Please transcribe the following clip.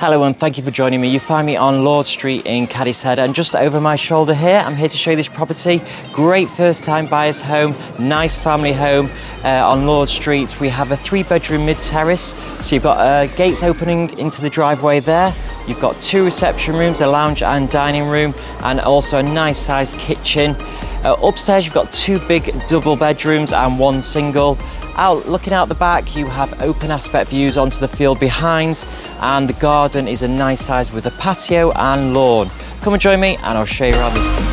Hello and thank you for joining me. You find me on Lords Street in Cadishead, and just over my shoulder here, I'm here to show you this property. Great first time buyer's home, nice family home on Lords Street. We have a 3-bedroom mid-terrace, so you've got gates opening into the driveway there. You've got 2 reception rooms, a lounge and dining room, and also a nice sized kitchen. Upstairs you've got 2 big double bedrooms and 1 single. Looking out the back, you have open aspect views onto the field behind, and the garden is a nice size with a patio and lawn. Come and join me and I'll show you around this.